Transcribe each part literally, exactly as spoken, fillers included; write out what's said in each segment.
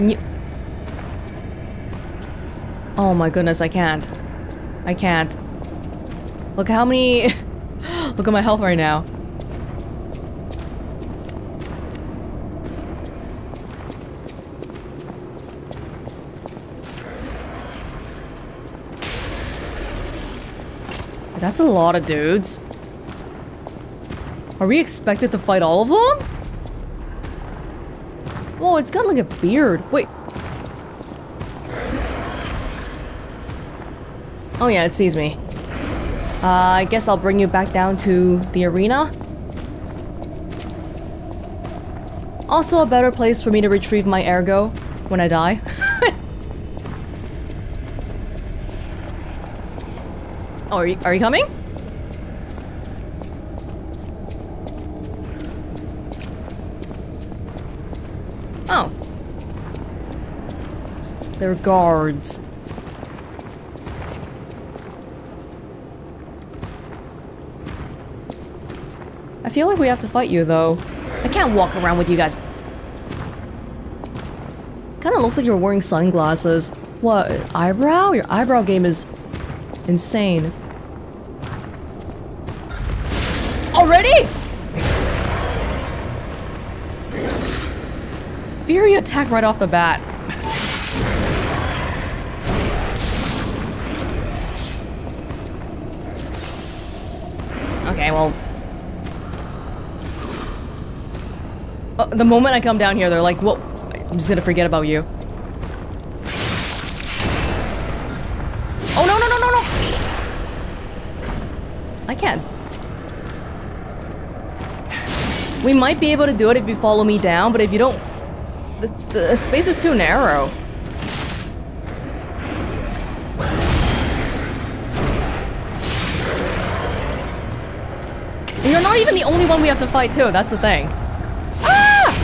Can you... Oh my goodness, I can't. I can't. Look how many... Look at my health right now. That's a lot of dudes. Are we expected to fight all of them? Whoa, it's got like a beard. Wait. Oh yeah, it sees me. Uh, I guess I'll bring you back down to the arena. Also a better place for me to retrieve my ergo when I die. Oh, are you, are you coming? Oh. They're guards. I feel like we have to fight you, though. I can't walk around with you guys. Kinda looks like you're wearing sunglasses. What, eyebrow? Your eyebrow game is insane. Already? Fury attack right off the bat. Okay, well... Uh, the moment I come down here, they're like, well, I'm just gonna forget about you. Oh, no, no, no, no, no! I can't. We might be able to do it if you follow me down, but if you don't... The, the space is too narrow. And you're not even the only one we have to fight, too. That's the thing. Ah!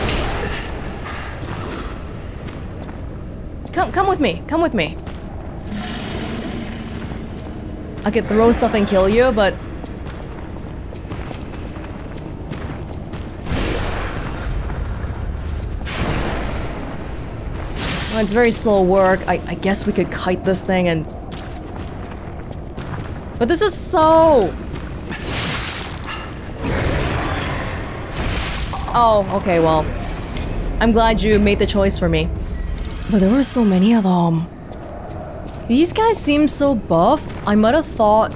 Come, come with me. Come with me. I could throw stuff and kill you, but... It's very slow work. I, I guess we could kite this thing and... But this is so... Oh, okay, well... I'm glad you made the choice for me. But there were so many of them. These guys seem so buff. I might have thought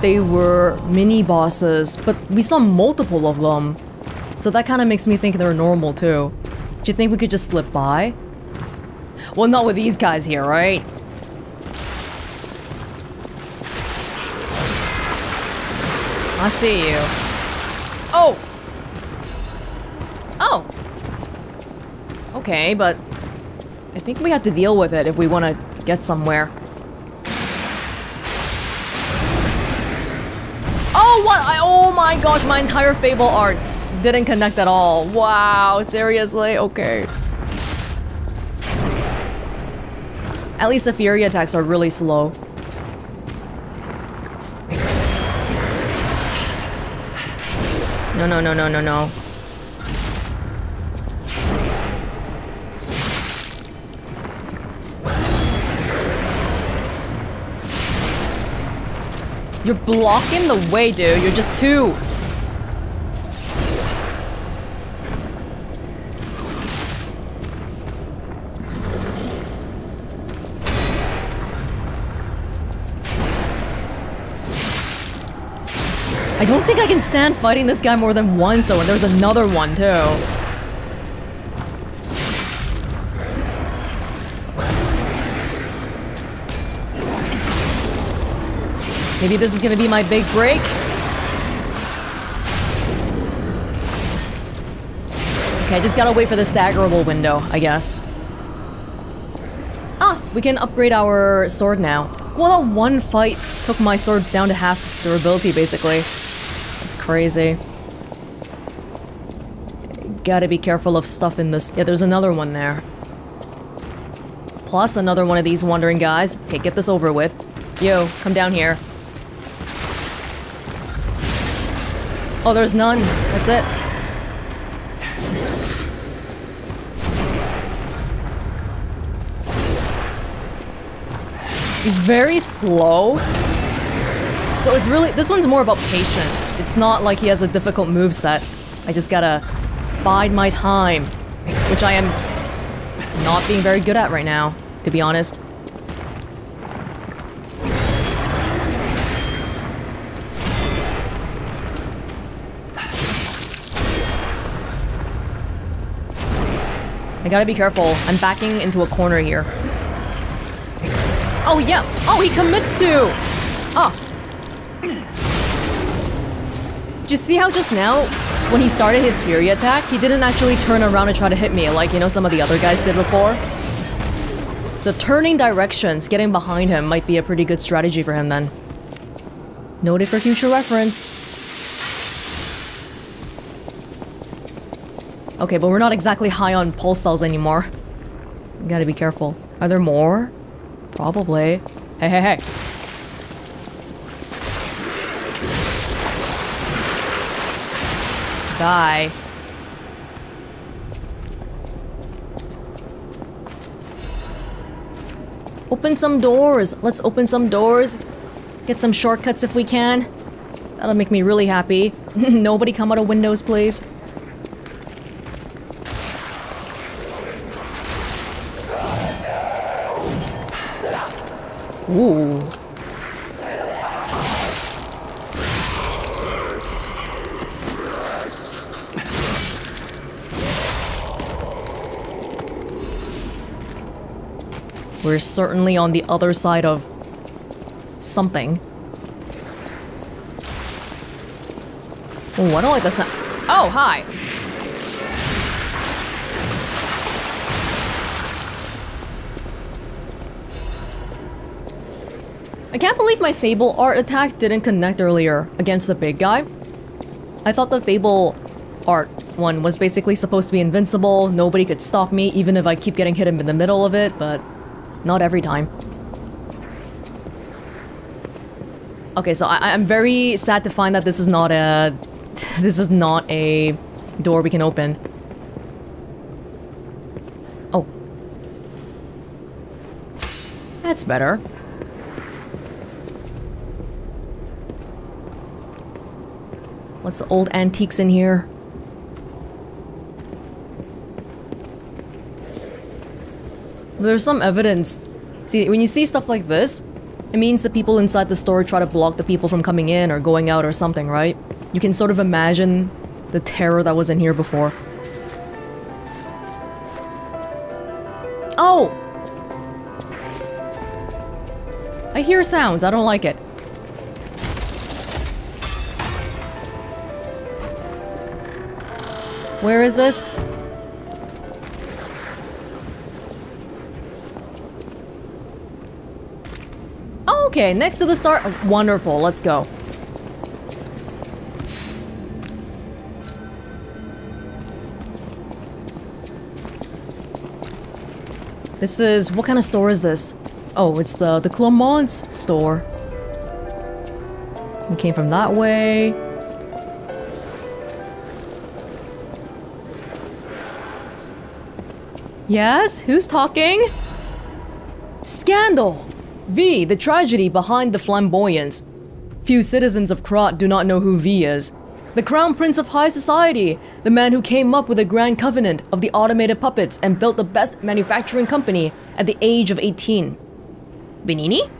they were mini-bosses, but we saw multiple of them. So that kind of makes me think they're normal, too. Do you think we could just slip by? Well, not with these guys here, right? I see you. Oh! Oh! Okay, but... I think we have to deal with it if we want to get somewhere. Oh, what? I, oh my gosh, my entire Fable Arts didn't connect at all. Wow, seriously? Okay. At least the fury attacks are really slow. No, no, no, no, no, no. You're blocking the way, dude. You're just too... I don't think I can stand fighting this guy more than once, though, and there's another one, too. Maybe this is gonna be my big break? Okay, I just gotta wait for the staggerable window, I guess. Ah, we can upgrade our sword now. Well, that one fight took my sword down to half durability, basically. That's crazy. Gotta be careful of stuff in this. Yeah, there's another one there. Plus another one of these wandering guys. Okay, get this over with. Yo, come down here. Oh, there's none. That's it. is very slow. So it's really, this one's more about patience. It's not like he has a difficult moveset. I just gotta bide my time, which I am not being very good at right now, to be honest. I gotta be careful. I'm backing into a corner here. Oh, yeah. Oh, he commits to. Oh. Did you see how just now, when he started his Fury attack, he didn't actually turn around and try to hit me like, you know, some of the other guys did before? So turning directions, getting behind him might be a pretty good strategy for him then. Noted for future reference. Okay, but we're not exactly high on pulse cells anymore. We gotta be careful. Are there more? Probably. Hey, hey, hey. Die. Open some doors. Let's open some doors. Get some shortcuts if we can. That'll make me really happy. Nobody come out of windows, please. Ooh. We're certainly on the other side of something. Oh, I don't like that sound. Oh, hi. I can't believe my Fable art attack didn't connect earlier against the big guy. I thought the Fable art one was basically supposed to be invincible, nobody could stop me even if I keep getting hit in the middle of it, but not every time. Okay, so I I'm very sad to find that this is not a... this is not a door we can open. Oh. That's better. What's the old antiques in here? There's some evidence. See, when you see stuff like this, it means the people inside the store try to block the people from coming in or going out or something, right? You can sort of imagine the terror that was in here before. Oh! I hear sounds, I don't like it. Where is this? Oh, okay, next to the star. Oh, wonderful, let's go. This is, what kind of store is this? Oh, it's the, the Clermont's store. We came from that way. Yes? Who's talking? Scandal! V, the tragedy behind the flamboyance. Few citizens of Krat do not know who V is. The Crown Prince of High Society, the man who came up with a grand covenant of the automated puppets and built the best manufacturing company at the age of eighteen. Venini?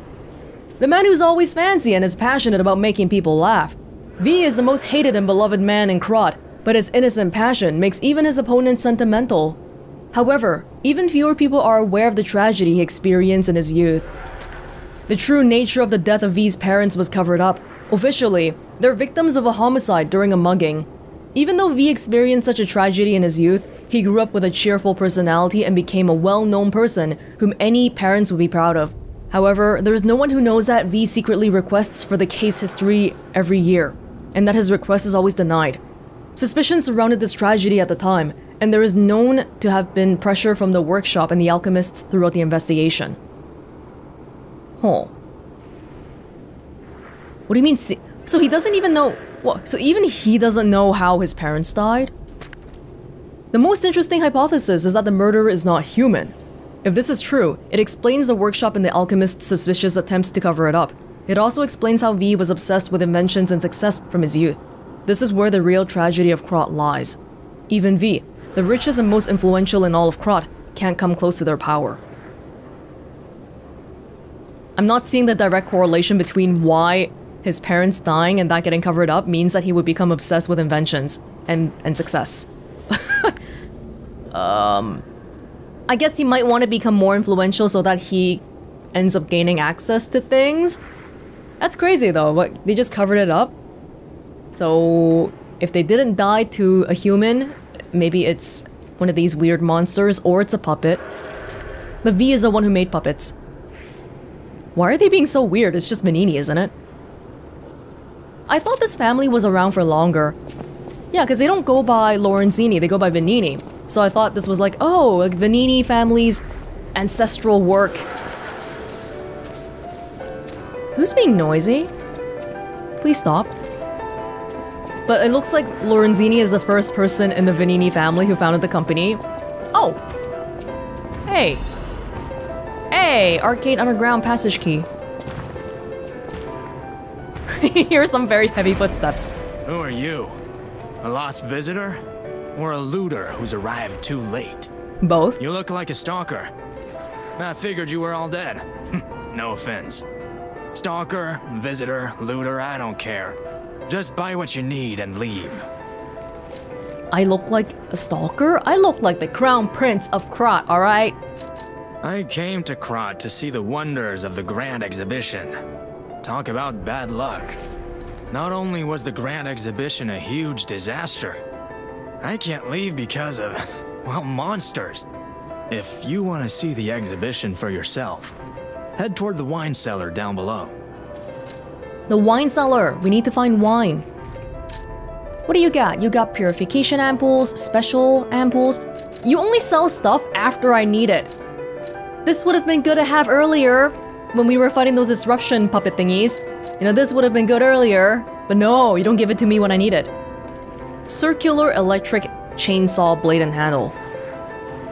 The man who's always fancy and is passionate about making people laugh. V is the most hated and beloved man in Krat, but his innocent passion makes even his opponents sentimental. However, even fewer people are aware of the tragedy he experienced in his youth. The true nature of the death of V's parents was covered up. Officially, they're victims of a homicide during a mugging. Even though V experienced such a tragedy in his youth, he grew up with a cheerful personality and became a well-known person whom any parents would be proud of. However, there is no one who knows that V secretly requests for the case history every year, and that his request is always denied. Suspicion surrounded this tragedy at the time, and there is known to have been pressure from the workshop and the alchemists throughout the investigation. Huh. What do you mean? So he doesn't even know... What? So even he doesn't know how his parents died? The most interesting hypothesis is that the murderer is not human. If this is true, it explains the workshop and the alchemist's suspicious attempts to cover it up. It also explains how V was obsessed with inventions and success from his youth. This is where the real tragedy of Krat lies. Even V, the richest and most influential in all of Krat, can't come close to their power. I'm not seeing the direct correlation between why his parents dying and that getting covered up means that he would become obsessed with inventions and, and success. um, I guess he might want to become more influential so that he ends up gaining access to things. That's crazy though, but they just covered it up. So if they didn't die to a human, maybe it's one of these weird monsters or it's a puppet. But V is the one who made puppets. Why are they being so weird? It's just Venini, isn't it? I thought this family was around for longer. Yeah, because they don't go by Lorenzini, they go by Venini. So I thought this was like, oh, like Venini family's ancestral work. Who's being noisy? Please stop. But it looks like Lorenzini is the first person in the Venini family who founded the company. Oh! Hey! Hey! Arcade Underground passage key. Here are some very heavy footsteps. Who are you? A lost visitor? Or a looter who's arrived too late? Both. You look like a stalker. I figured you were all dead. No offense. Stalker, visitor, looter, I don't care. Just buy what you need and leave. I look like a stalker? I look like the crown prince of Krat, alright? I came to Krat to see the wonders of the Grand Exhibition. Talk about bad luck. Not only was the Grand Exhibition a huge disaster, I can't leave because of, well, monsters. If you want to see the exhibition for yourself, head toward the wine cellar down below. The wine cellar! We need to find wine. What do you got? You got purification ampules, special ampules. You only sell stuff after I need it. This would have been good to have earlier when we were fighting those disruption puppet thingies. You know, this would have been good earlier, but no, you don't give it to me when I need it. Circular electric chainsaw blade and handle.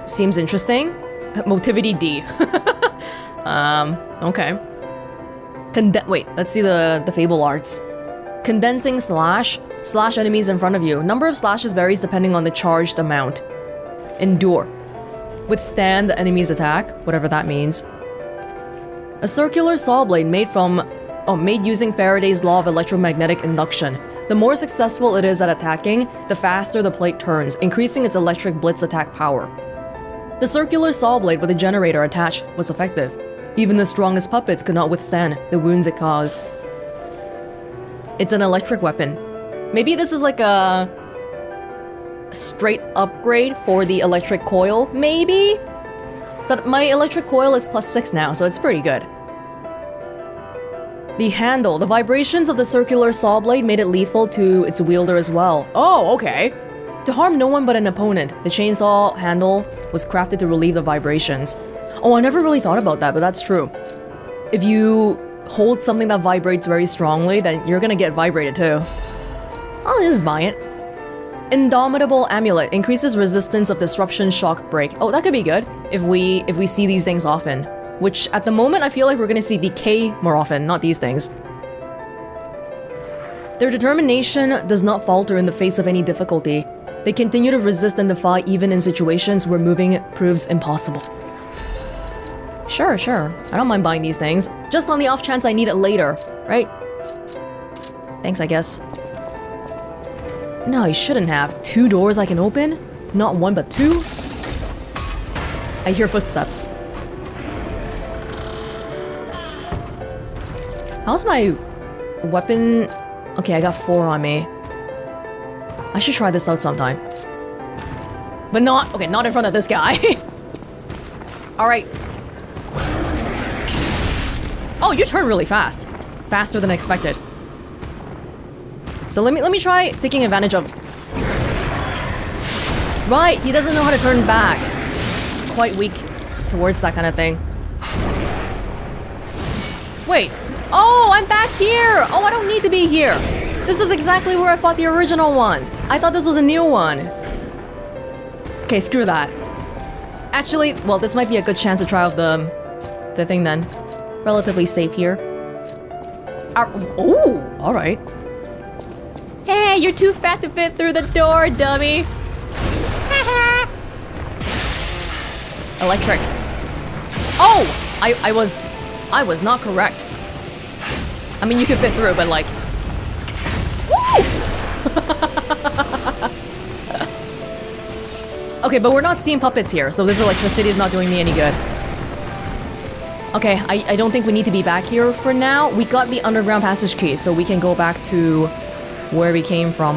Seems interesting. Motivity D. um, okay. Conde- wait, let's see the, the fable arts. Condensing slash, slash enemies in front of you. Number of slashes varies depending on the charged amount. Endure. Withstand the enemy's attack, whatever that means. A circular saw blade made from, oh, made using Faraday's law of electromagnetic induction. The more successful it is at attacking, the faster the blade turns, increasing its electric blitz attack power. The circular saw blade with a generator attached was effective. Even the strongest puppets could not withstand the wounds it caused. It's an electric weapon. Maybe this is like a straight upgrade for the electric coil, maybe? But my electric coil is plus six now, so it's pretty good. The handle. The vibrations of the circular saw blade made it lethal to its wielder as well. Oh, okay. To harm no one but an opponent, the chainsaw handle was crafted to relieve the vibrations. Oh, I never really thought about that, but that's true. If you hold something that vibrates very strongly, then you're gonna get vibrated too. I'll just buy it. Indomitable amulet increases resistance of disruption shock break. Oh, that could be good if we if we see these things often, which at the moment I feel like we're gonna see decay more often, not these things. Their determination does not falter in the face of any difficulty. They continue to resist and defy even in situations where moving proves impossible. Sure, sure. I don't mind buying these things, just on the off chance I need it later, right? Thanks, I guess. No, I shouldn't have. Two doors I can open? Not one, but two? I hear footsteps. How's my weapon? Okay, I got four on me. I should try this out sometime. But not... okay, not in front of this guy. Alright. Oh, you turn really fast. Faster than expected. So let me let me try taking advantage of... Right, he doesn't know how to turn back. He's quite weak towards that kind of thing. Wait. Oh, I'm back here! Oh, I don't need to be here. This is exactly where I fought the original one. I thought this was a new one. Okay, screw that. Actually, well, this might be a good chance to try out the, the thing then. Relatively safe here. Our, ooh, all right. Hey, you're too fat to fit through the door, dummy. Electric. Oh, I, I was, I was not correct. I mean, you could fit through, but like. Okay, but we're not seeing puppets here, so this electricity is not doing me any good. Okay, I, I don't think we need to be back here for now. We got the underground passage key, so we can go back to where we came from.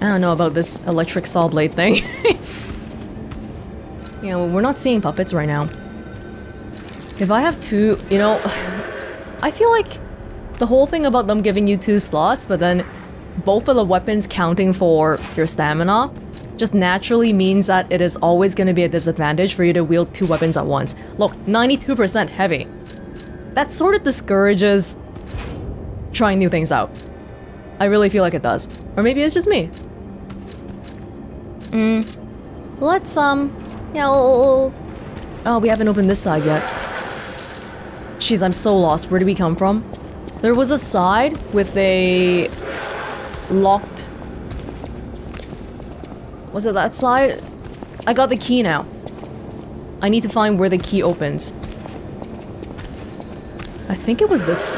I don't know about this electric saw blade thing. Yeah, well, we're not seeing puppets right now. If I have two, you know, I feel like the whole thing about them giving you two slots, but then both of the weapons counting for your stamina just naturally means that it is always going to be a disadvantage for you to wield two weapons at once. Look, ninety-two percent heavy. That sort of discourages trying new things out. I really feel like it does. Or maybe it's just me. Mm. Let's, um... yeah, we'll... Oh, we haven't opened this side yet. Jeez, I'm so lost. Where did we come from? There was a side with a... locked... Was it that side? I got the key now. I need to find where the key opens. I think it was this.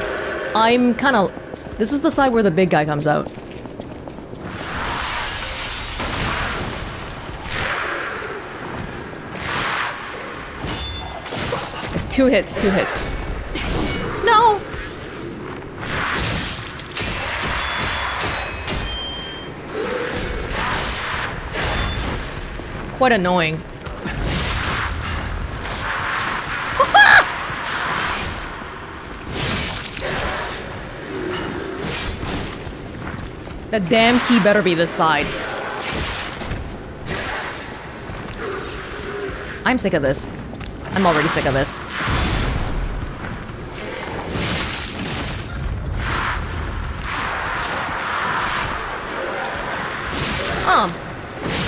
I'm kind of... This is the side where the big guy comes out. Two hits, two hits. No! Quite annoying. That damn key better be this side. I'm sick of this. I'm already sick of this.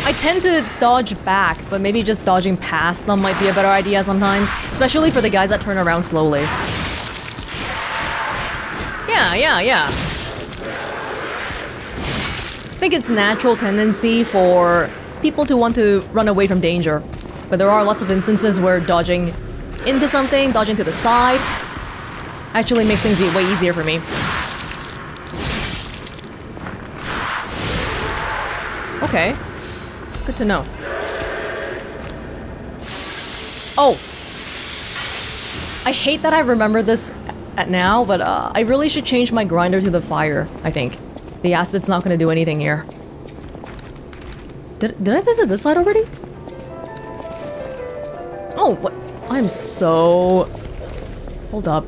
I tend to dodge back, but maybe just dodging past them might be a better idea sometimes. Especially for the guys that turn around slowly. Yeah, yeah, yeah. I think it's natural tendency for people to want to run away from danger. But there are lots of instances where dodging into something, dodging to the side, actually makes things way easier for me. Okay. Good to know. Oh! I hate that I remember this at now, but uh, I really should change my grinder to the fire, I think. The acid's not gonna do anything here. Did, did I visit this side already? Oh, what? I'm so... Hold up.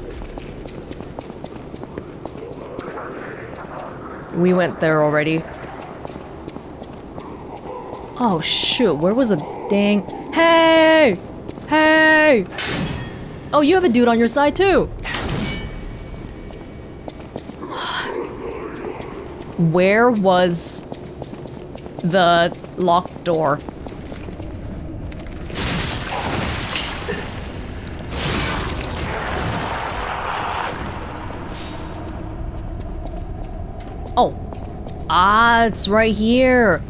We went there already. Oh shoot, where was the dang... Hey! Hey! Oh, you have a dude on your side too! Where was... the locked door? Oh. Ah, it's right here!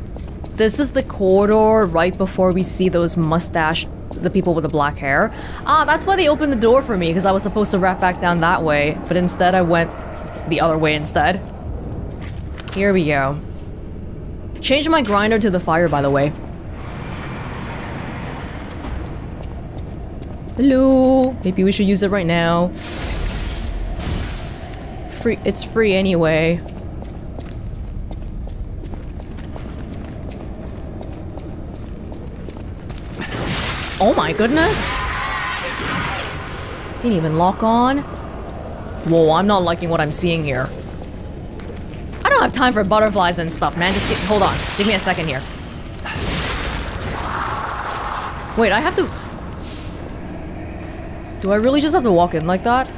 This is the corridor right before we see those mustache, the people with the black hair. Ah, that's why they opened the door for me, because I was supposed to wrap back down that way. But instead, I went the other way instead. Here we go. Changed my grinder to the fire, by the way. Hello. Maybe we should use it right now. Free. It's free anyway. Oh my goodness! Didn't even lock on. Whoa, I'm not liking what I'm seeing here. I don't have time for butterflies and stuff, man. Just get, hold on. Give me a second here. Wait, I have to... Do I really just have to walk in like that?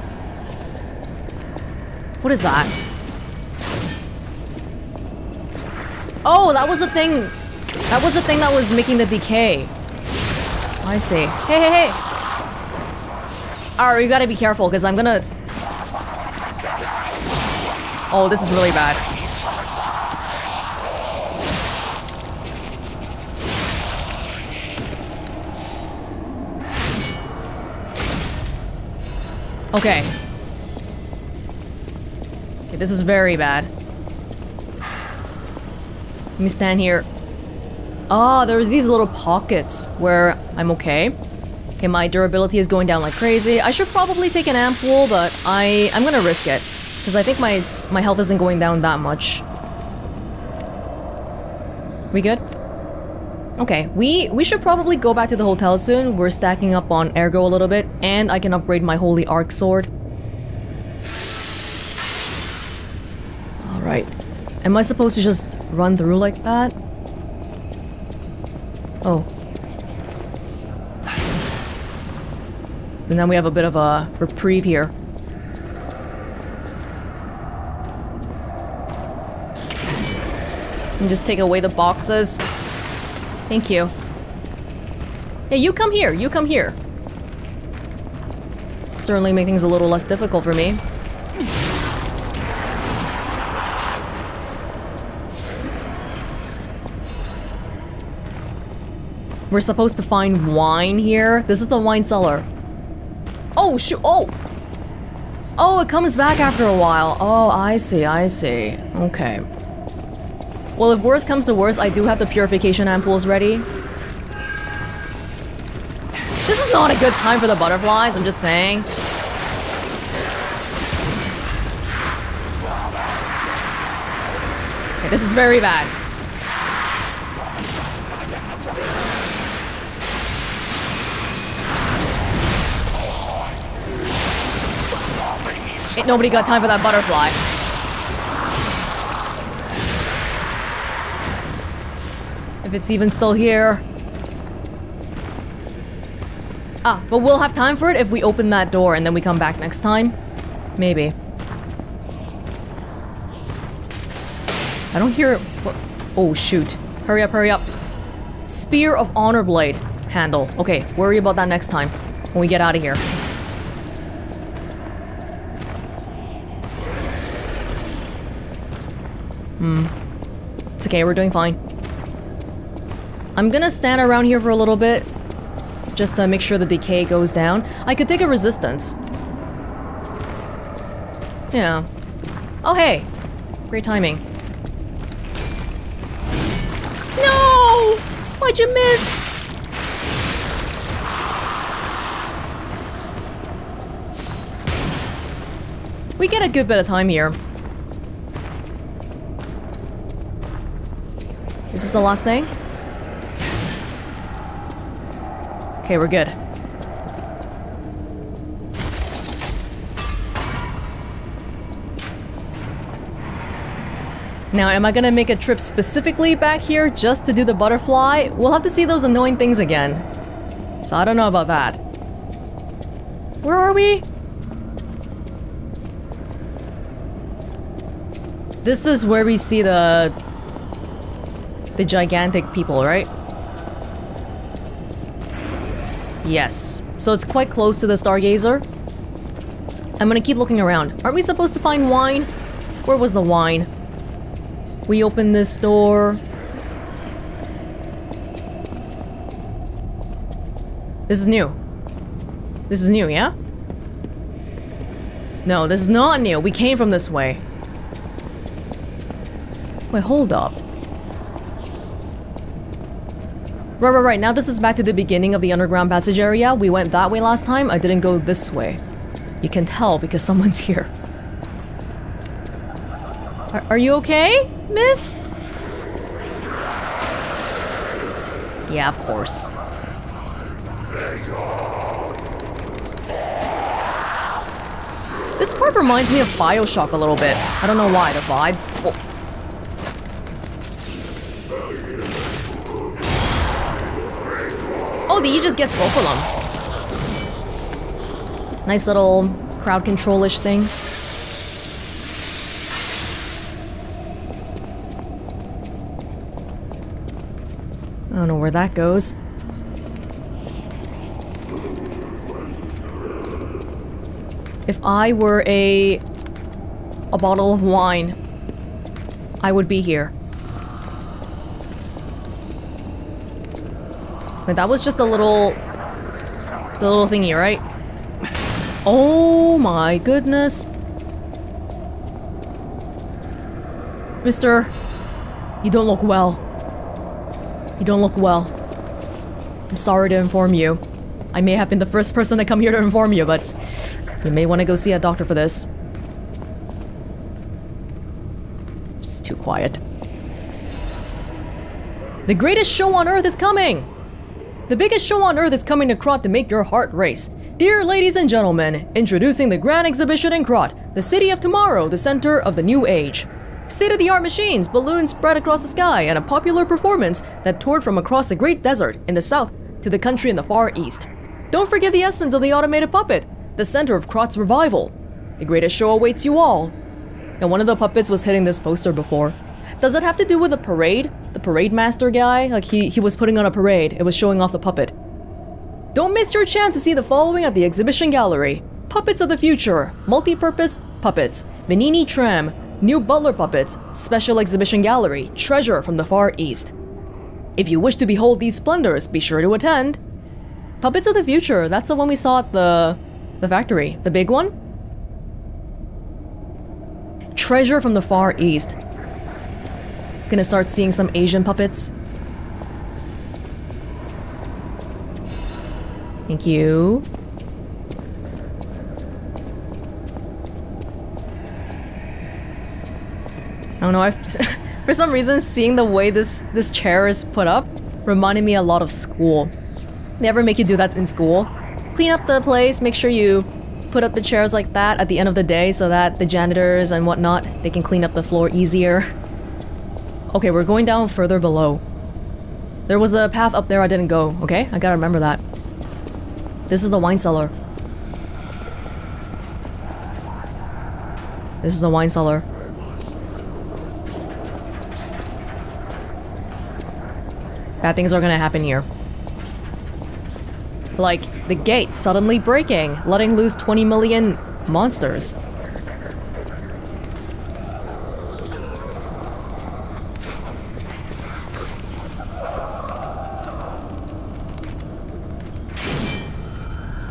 What is that? Oh, that was the thing That was the thing that was making the decay. I see. Hey, hey, hey! Alright, you gotta be careful, because I'm gonna... Oh, this is really bad. Okay. Okay, this is very bad. Let me stand here. Ah, oh, there was these little pockets where I'm okay. Okay, my durability is going down like crazy. I should probably take an ampoule, but I I'm gonna risk it because I think my my health isn't going down that much. We good? Okay, we we should probably go back to the hotel soon. We're stacking up on ergo a little bit, and I can upgrade my holy arc sword. All right, am I supposed to just run through like that? Oh. And then we have a bit of a reprieve here. And just take away the boxes. Thank you. Hey, you come here, you come here. Certainly make things a little less difficult for me. We're supposed to find wine here. This is the wine cellar. Oh, shoot. Oh! Oh, it comes back after a while. Oh, I see, I see. Okay. Well, if worse comes to worse, I do have the purification ampoules ready. This is not a good time for the butterflies, I'm just saying. Okay, this is very bad. Ain't nobody got time for that butterfly. If it's even still here. Ah, but we'll have time for it if we open that door and then we come back next time. Maybe. I don't hear it. What? Oh, shoot. Hurry up, hurry up. Spear of Honor Blade handle. Okay, worry about that next time when we get out of here. Hmm. It's okay, we're doing fine. I'm gonna stand around here for a little bit just to make sure the decay goes down. I could take a resistance. Yeah. Oh, hey! Great timing. No! Why'd you miss? We get a good bit of time here. Is this the last thing? Okay, we're good. Now, am I gonna make a trip specifically back here just to do the butterfly? We'll have to see those annoying things again. So I don't know about that. Where are we? This is where we see the... the gigantic people, right? Yes. So it's quite close to the Stargazer. I'm gonna keep looking around. Aren't we supposed to find wine? Where was the wine? We open this door. This is new. This is new, yeah? No, this is not new. We came from this way. Wait, hold up. Right, right, right. Now this is back to the beginning of the underground passage area. We went that way last time. I didn't go this way. You can tell because someone's here. Are, are you okay, miss? Yeah, of course. This part reminds me of BioShock a little bit. I don't know why, the vibes. Oh. He just gets both of them. Nice little crowd control-ish thing. I don't know where that goes. If I were a... a bottle of wine, I would be here. Wait, that was just the little... the little thingy, right? Oh my goodness. Mister, you don't look well. You don't look well. I'm sorry to inform you. I may have been the first person to come here to inform you, but you may want to go see a doctor for this. It's too quiet. The greatest show on earth is coming! The biggest show on earth is coming to Krat to make your heart race. Dear ladies and gentlemen, introducing the grand exhibition in Krat, the city of tomorrow, the center of the new age. State-of-the-art machines, balloons spread across the sky, and a popular performance that toured from across the great desert in the south to the country in the far east. Don't forget the essence of the automated puppet, the center of Krat's revival. The greatest show awaits you all. And one of the puppets was hitting this poster before. Does it have to do with a parade? The parade master guy? Like he, he was putting on a parade, it was showing off the puppet. Don't miss your chance to see the following at the exhibition gallery. Puppets of the future, multi-purpose puppets, Venini tram, new butler puppets, special exhibition gallery, treasure from the far east. If you wish to behold these splendors, be sure to attend. Puppets of the future, that's the one we saw at the... the factory, the big one? Treasure from the far east. Gonna start seeing some Asian puppets. Thank you. I don't know, I for some reason seeing the way this this chair is put up reminded me a lot of school. They ever make you do that in school? Clean up the place, make sure you put up the chairs like that at the end of the day so that the janitors and whatnot, they can clean up the floor easier. Okay, we're going down further below. There was a path up there I didn't go, okay? I gotta remember that. This is the wine cellar. This is the wine cellar. Bad things are gonna happen here. Like, the gate suddenly breaking, letting loose twenty million monsters.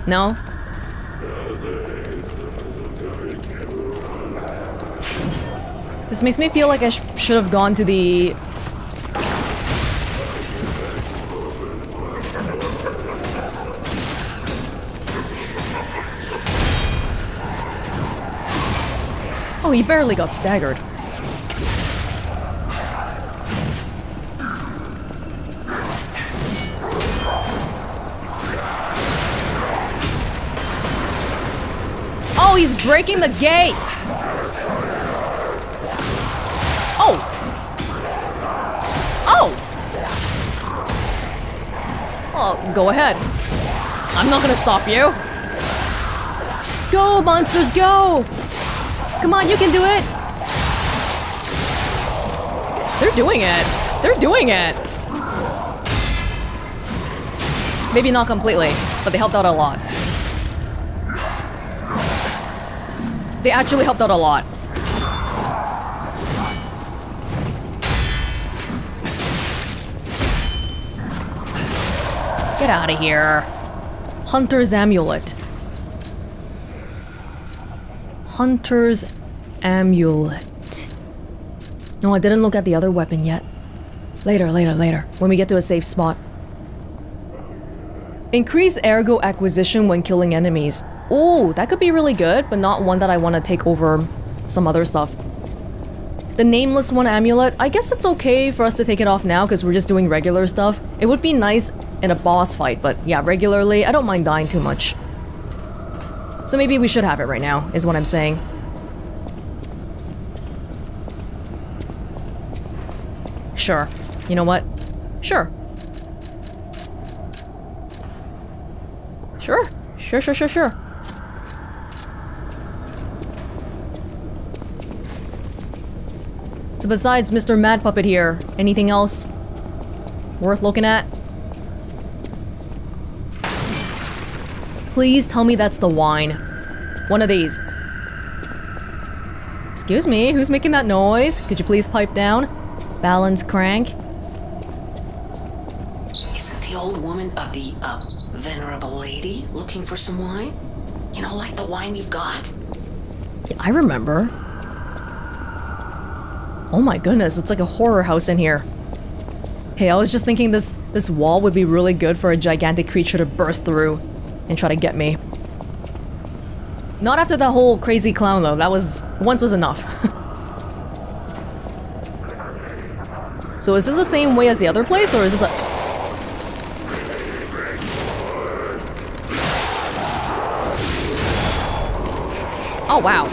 No? This makes me feel like I sh should have gone to the... Oh, he barely got staggered. Oh, he's breaking the gates! Oh! Oh! Oh, go ahead. I'm not gonna stop you. Go, monsters, go! Come on, you can do it! They're doing it! They're doing it! Maybe not completely, but they helped out a lot. They actually helped out a lot. Get out of here. Hunter's Amulet. Hunter's Amulet. No, I didn't look at the other weapon yet. Later, later, later, when we get to a safe spot. Increase ergo acquisition when killing enemies. Ooh, that could be really good, but not one that I want to take over some other stuff. The Nameless One Amulet, I guess it's okay for us to take it off now because we're just doing regular stuff. It would be nice in a boss fight, but yeah, regularly, I don't mind dying too much. So maybe we should have it right now, is what I'm saying. Sure. You know what? Sure. Sure. Sure, sure, sure, sure. So besides Mister Mad Puppet here, anything else? worth looking at? Please tell me that's the wine. One of these. Excuse me, who's making that noise? Could you please pipe down? Balance crank. Isn't the old woman of uh, the, uh, venerable lady looking for some wine? You know, like the wine you've got? Yeah, I remember. Oh my goodness, it's like a horror house in here. Hey, I was just thinking this this wall would be really good for a gigantic creature to burst through and try to get me. Not after that whole crazy clown though. That was once was enough. So is this the same way as the other place, or is this a... Oh wow.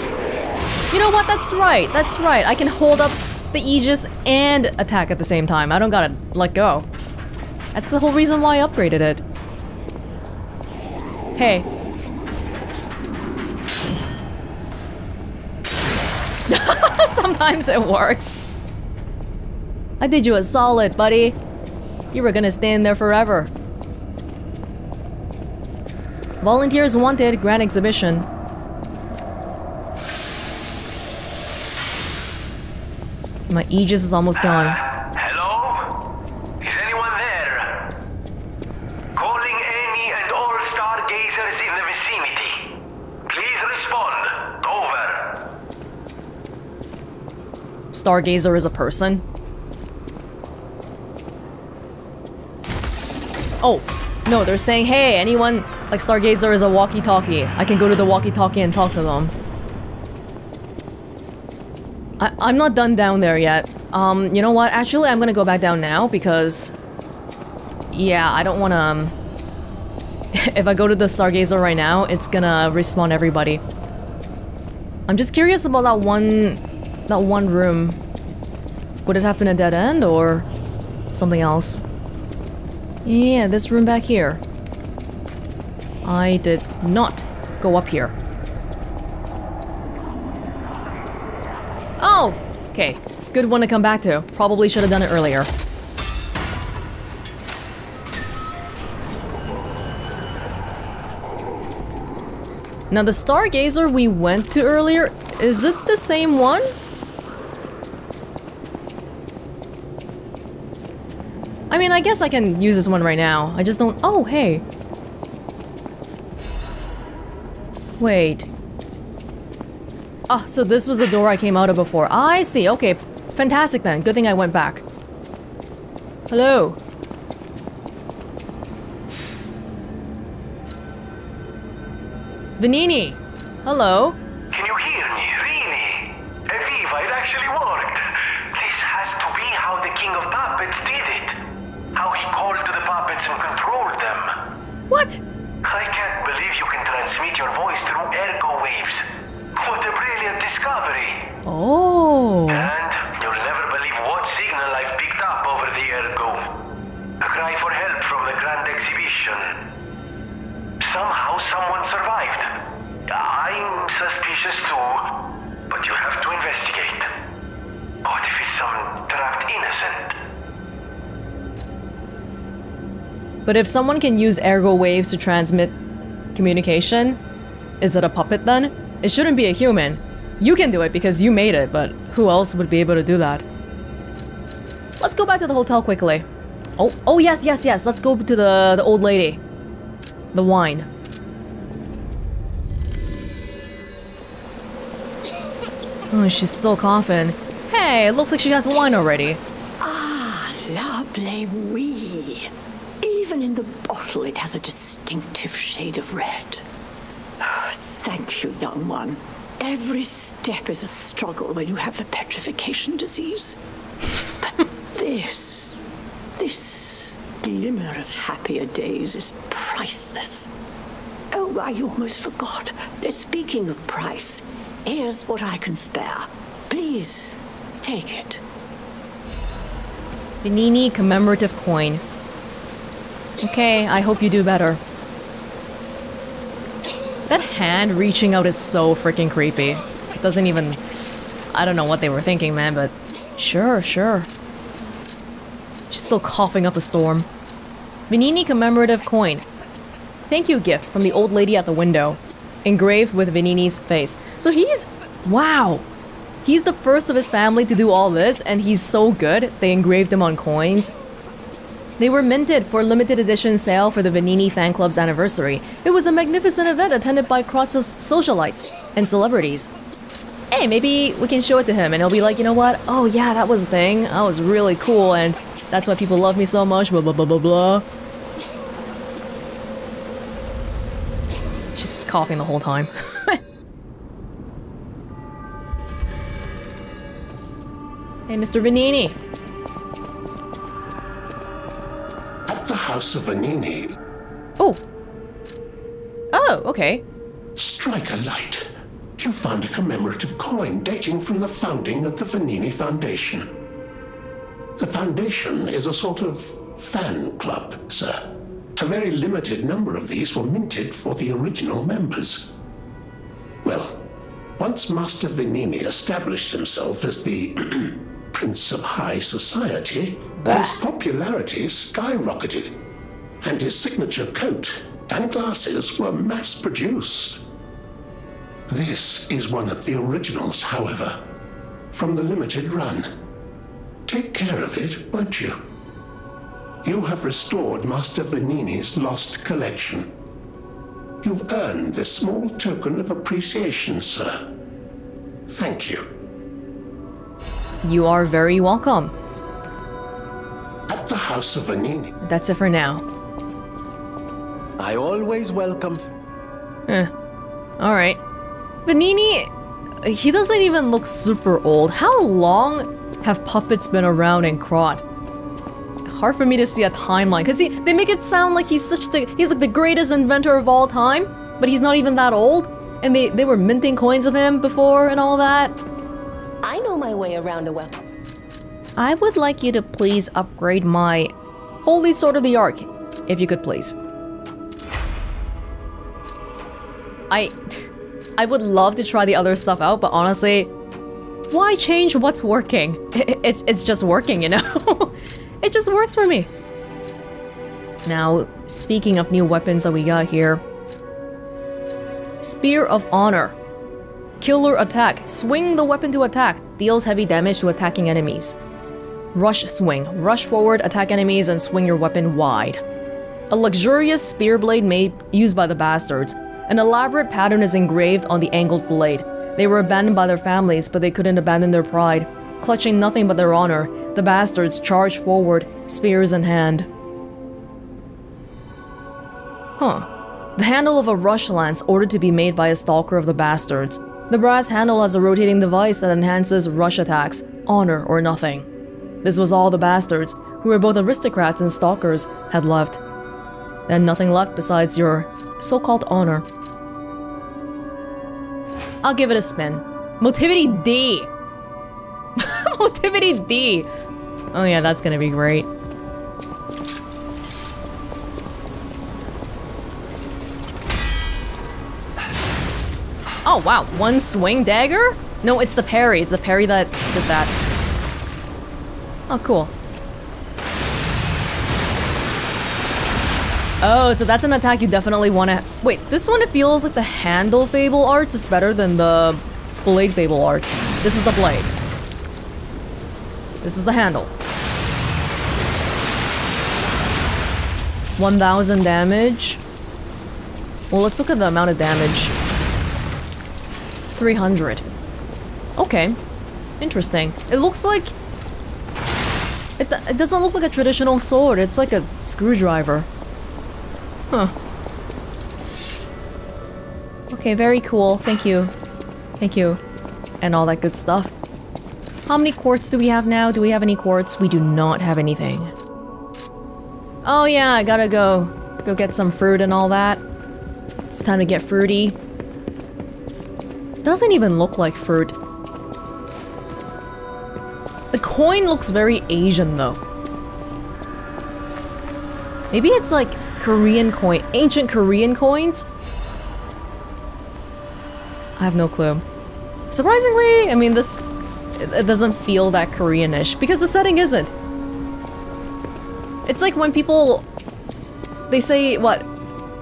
You know what? That's right. That's right. I can hold up the Aegis and attack at the same time. I don't gotta let go. That's the whole reason why I upgraded it. Hey. Sometimes it works. I did you a solid, buddy. You were gonna stay in there forever. Volunteers wanted, grand exhibition. My Aegis is almost gone. Uh, hello? Is anyone there? Calling any and all stargazers in the vicinity. Please respond. Over. Stargazer is a person? Oh, no, they're saying, hey, anyone... Like, Stargazer is a walkie-talkie. I can go to the walkie-talkie and talk to them. I I'm not done down there yet. Um, you know what? Actually, I'm gonna go back down now because... Yeah, I don't wanna... Um, if I go to the Stargazer right now, it's gonna respawn everybody. I'm just curious about that one... That one room. Would it have been a dead end or... something else? Yeah, this room back here. I did not go up here. Oh! Okay. Good one to come back to. Probably should have done it earlier. Now the Stargazer we went to earlier, is it the same one? I mean, I guess I can use this one right now. I just don't... Oh, hey. Wait. Oh, so this was the door I came out of before. I see. Okay. Fantastic then. Good thing I went back. Hello. Venini. Hello. Can you hear me? Really? Aviva, it actually worked. This has to be how the King of Puppets did it. How he called to the puppets and controlled them. What? I can't believe you can transmit your voice through ergo waves. What a brilliant discovery! Oh! And you'll never believe what signal I've picked up over the ergo. A cry for help from the grand exhibition. Somehow someone survived. I'm suspicious too, but you have to investigate. What if it's some trapped innocent? But if someone can use ergo waves to transmit communication, is it a puppet then? It shouldn't be a human. You can do it because you made it, but who else would be able to do that? Let's go back to the hotel quickly. Oh, oh yes, yes, yes. Let's go to the, the old lady. The wine. Oh, she's still coughing. Hey, it looks like she has wine already. Ah, lovely wee. Even in the bottle, it has a distinctive shade of red. Thank you, young one. Every step is a struggle when you have the petrification disease. But this, this glimmer of happier days is priceless. Oh, I almost forgot. Speaking of price, here's what I can spare. Please, take it. Venini commemorative coin. Okay, I hope you do better. That hand reaching out is so freaking creepy. It doesn't even... I don't know what they were thinking, man, but... Sure, sure. She's still coughing up the storm. Venini commemorative coin. Thank you gift from the old lady at the window. Engraved with Venini's face. So he's... wow! He's the first of his family to do all this, and he's so good, they engraved him on coins. They were minted for a limited edition sale for the Venini fan club's anniversary. It was a magnificent event attended by Krat's socialites and celebrities. Hey, maybe we can show it to him and he'll be like, you know what? Oh yeah, that was a thing. That was really cool and that's why people love me so much, blah, blah, blah, blah, blah. She's coughing the whole time. Hey, Mister Venini. At the house of Venini. Oh. Oh, okay. Strike a light. You found a commemorative coin dating from the founding of the Venini Foundation. The foundation is a sort of fan club, sir. A very limited number of these were minted for the original members. Well, once Master Venini established himself as the Prince of High Society, bah. His popularity skyrocketed, and his signature coat and glasses were mass-produced. This is one of the originals, however, from the limited run. Take care of it, won't you? You have restored Master Venini's lost collection. You've earned this small token of appreciation, sir. Thank you. You are very welcome. At the house of Venini. That's it for now. I always welcome. Eh. All right. Venini, he doesn't even look super old. How long have puppets been around in Krat? Hard for me to see a timeline, cause he, they make it sound like he's such the, he's like the greatest inventor of all time, but he's not even that old. And they, they were minting coins of him before and all that. I know my way around a weapon. I would like you to please upgrade my holy sword of the arc, if you could please. I... I would love to try the other stuff out, but honestly, why change what's working? It's, it's just working, you know? It just works for me. Now, speaking of new weapons that we got here. Spear of Honor. Killer attack. Swing the weapon to attack. Deals heavy damage to attacking enemies. Rush swing. Rush forward, attack enemies, and swing your weapon wide. A luxurious spear blade made used by the bastards. An elaborate pattern is engraved on the angled blade. They were abandoned by their families, but they couldn't abandon their pride. Clutching nothing but their honor, the bastards charged forward, spears in hand. Huh. The handle of a rush lance ordered to be made by a stalker of the bastards. The brass handle has a rotating device that enhances rush attacks, honor or nothing. This was all the bastards, who were both aristocrats and stalkers, had left. Then nothing left besides your so-called honor. I'll give it a spin. Motivity D! Motivity D! Oh yeah, that's gonna be great. Oh wow, one swing dagger? No, it's the parry. It's the parry that did that. Oh, cool. Oh, so that's an attack you definitely want to... Wait, this one, it feels like the handle Fable Arts is better than the blade Fable Arts. This is the blade. This is the handle. one thousand damage. Well, let's look at the amount of damage. three hundred. Okay. Interesting. It looks like... It, it doesn't look like a traditional sword. It's like a screwdriver. Huh. Okay, very cool. Thank you. Thank you. And all that good stuff. How many quartz do we have now? Do we have any quartz? We do not have anything. Oh yeah, I gotta go. Go get some fruit and all that. It's time to get fruity. Doesn't even look like fruit. The coin looks very Asian though. Maybe it's like... Korean coin, ancient Korean coins? I have no clue. Surprisingly, I mean this, it, it doesn't feel that Koreanish because the setting isn't. It's like when people, they say, what,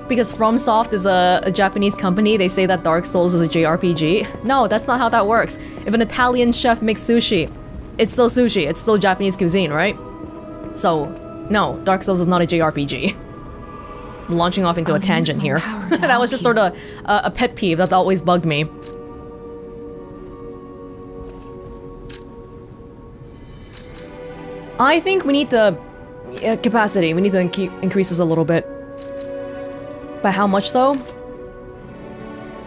because FromSoft is a, a Japanese company, they say that Dark Souls is a J R P G. No, that's not how that works. If an Italian chef makes sushi, it's still sushi, it's still Japanese cuisine, right? So, no, Dark Souls is not a J R P G. I'm launching off into I'll a tangent here. That was just sort of a, a pet peeve that always bugged me. I think we need to... Uh, capacity, we need to inc increase this a little bit. By how much, though?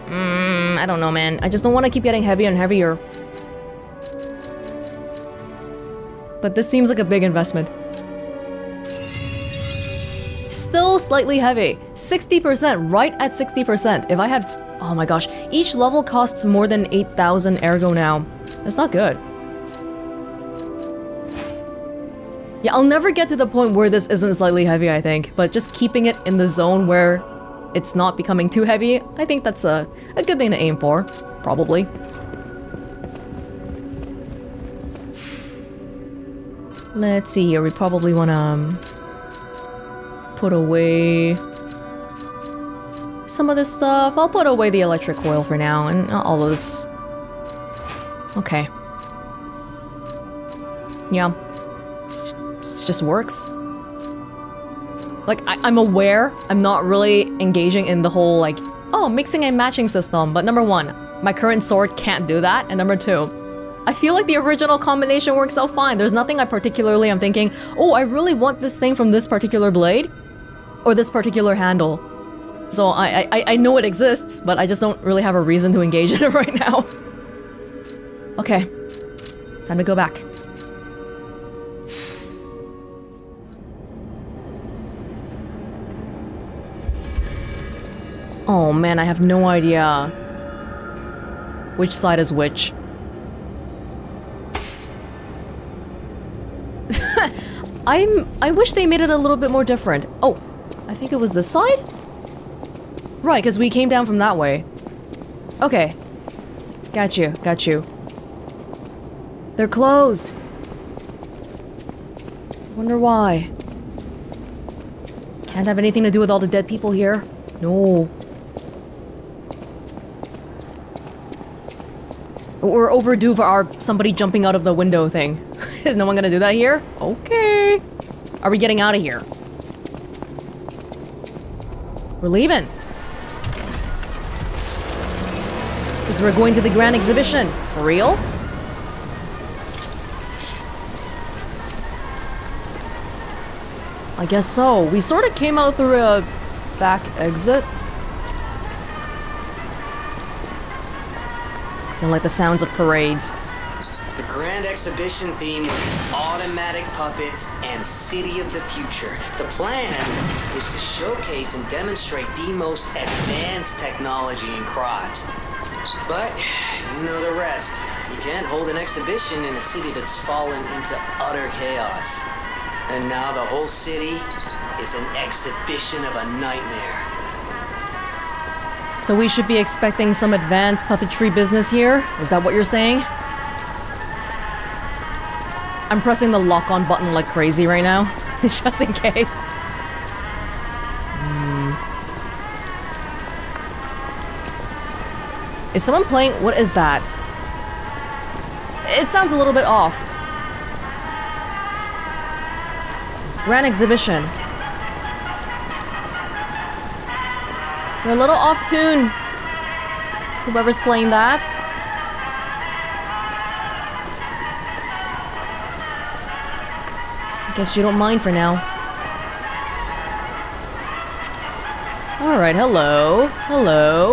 Mm, I don't know, man. I just don't want to keep getting heavier and heavier. But this seems like a big investment. Still slightly heavy. sixty percent, right at sixty percent. If I had... Oh my gosh. Each level costs more than eight thousand ergo now. That's not good. Yeah, I'll never get to the point where this isn't slightly heavy, I think. But just keeping it in the zone where it's not becoming too heavy, I think that's a, a good thing to aim for. Probably. Let's see here, we probably want to... Um, put away some of this stuff. I'll put away the electric coil for now and all of this. Okay. Yeah. It just works. Like, I I'm aware I'm not really engaging in the whole, like, oh, mixing and matching system, but number one, my current sword can't do that, and number two, I feel like the original combination works out fine. There's nothing I particularly am thinking, oh, I really want this thing from this particular blade or this particular handle. So I, I, I know it exists, but I just don't really have a reason to engage in it right now. Okay, time to go back. Oh man, I have no idea which side is which. I'm... I wish they made it a little bit more different. Oh, I think it was this side? Right, because we came down from that way. Okay. Got you, got you. They're closed. Wonder why. Can't have anything to do with all the dead people here. No. We're overdue for our somebody jumping out of the window thing. Is no one gonna do that here? Okay. Are we getting out of here? We're leaving. Because we're going to the grand exhibition. For real? I guess so. We sort of came out through a back exit. Don't like the sounds of parades. The grand exhibition theme was automatic puppets and City of the Future. The plan is to showcase and demonstrate the most advanced technology in Krat. But you know the rest. You can't hold an exhibition in a city that's fallen into utter chaos. And now the whole city is an exhibition of a nightmare. So we should be expecting some advanced puppetry business here? Is that what you're saying? I'm pressing the lock-on button like crazy right now, just in case. Mm. Is someone playing? What is that? It sounds a little bit off. Grand exhibition. They're a little off tune. Whoever's playing that. Guess you don't mind for now. Alright, hello. Hello.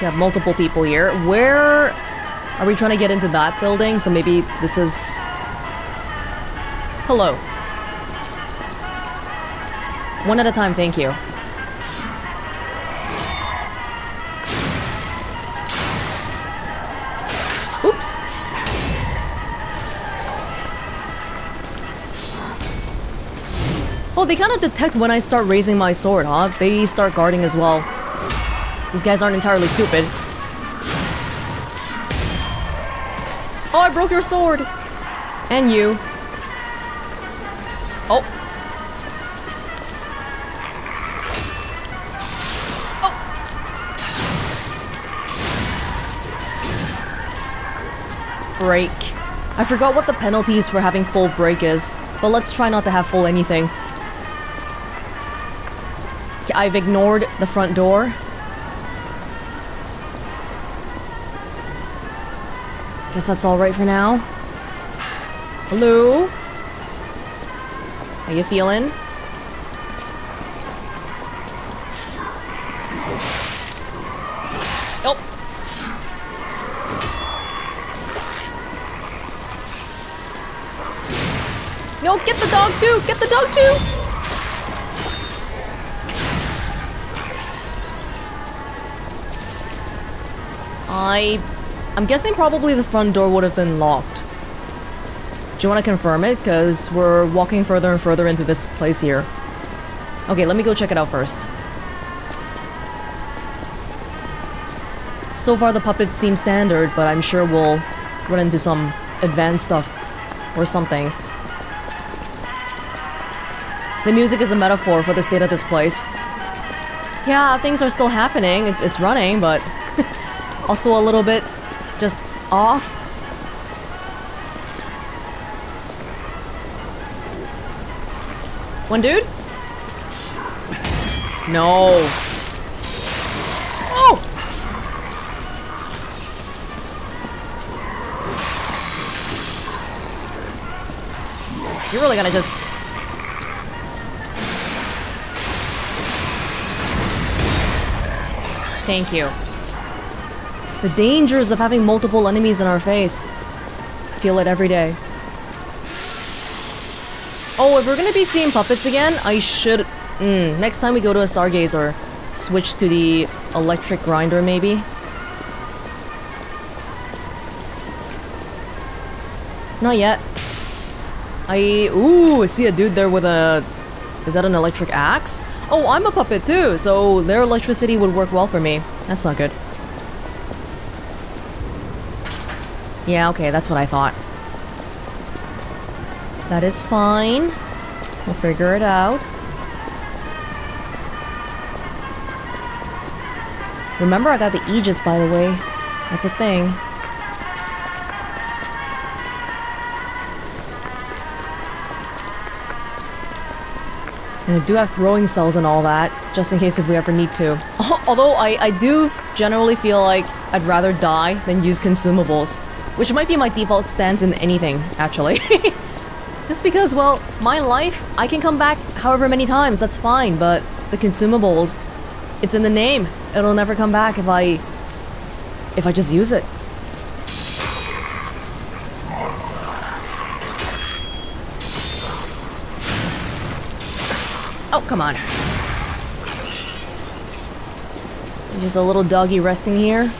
We have multiple people here. Where are we trying to get into that building? So maybe this is... Hello. One at a time, thank you. Oops. Oh, they kind of detect when I start raising my sword, huh? They start guarding as well. These guys aren't entirely stupid. Oh, I broke your sword! And you. Oh. Oh. Break. I forgot what the penalties for having full break is, but let's try not to have full anything. I've ignored the front door. Guess that's all right for now. Hello? How you feeling? Oh. No, get the dog too! Get the dog too! I... I'm guessing probably the front door would have been locked. Do you want to confirm it? Because we're walking further and further into this place here. Okay, let me go check it out first. So far the puppets seem standard, but I'm sure we'll run into some advanced stuff or something. The music is a metaphor for the state of this place. Yeah, things are still happening. It's, it's running, but also a little bit just off. One dude? No. Oh! You're really gonna just... Thank you. The dangers of having multiple enemies in our face. I feel it every day. Oh, if we're gonna be seeing puppets again, I should... Mm, next time we go to a Stargazer, switch to the electric grinder, maybe? Not yet. I... Ooh, I see a dude there with a... Is that an electric axe? Oh, I'm a puppet too, so their electricity would work well for me. That's not good. Yeah, okay, that's what I thought. That is fine. We'll figure it out. Remember, I got the Aegis, by the way. That's a thing. And I do have throwing cells and all that, just in case if we ever need to. Although, I, I do generally feel like I'd rather die than use consumables. Which might be my default stance in anything, actually. Just because, well, my life, I can come back however many times, that's fine, but the consumables, it's in the name. It'll never come back if I... if I just use it. Oh, come on. Just a little doggy resting here.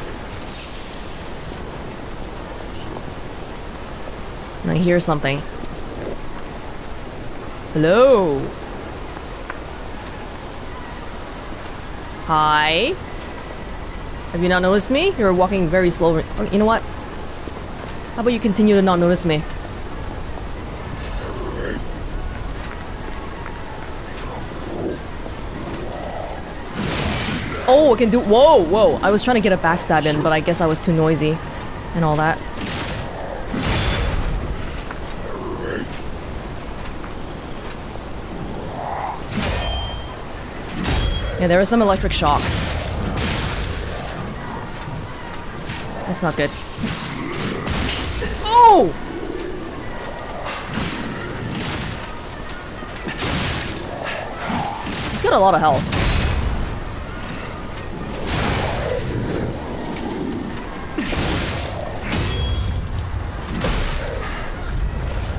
I hear something. Hello. Hi. Have you not noticed me? You're walking very slow. Oh, you know what? How about you continue to not notice me? Oh, I can do. Whoa, whoa. I was trying to get a backstab in, but I guess I was too noisy and all that. Yeah, there was some electric shock. That's not good. Oh! He's got a lot of health.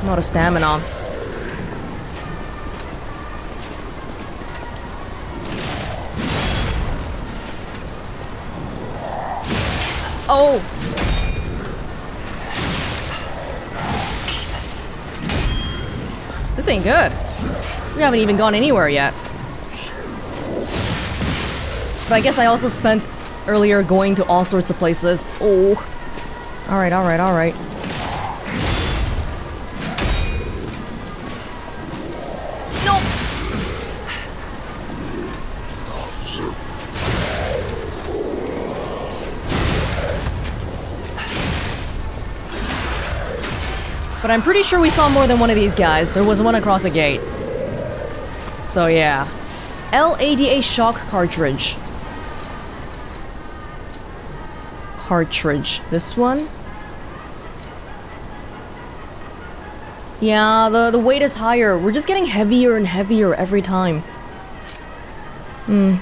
A lot of stamina. Oh! This ain't good. We haven't even gone anywhere yet. But I guess I also spent earlier going to all sorts of places. Oh. Alright, alright, alright. But I'm pretty sure we saw more than one of these guys. There was one across a gate. So yeah. L A D A shock cartridge. Cartridge. This one? Yeah, the, the weight is higher. We're just getting heavier and heavier every time. Hmm.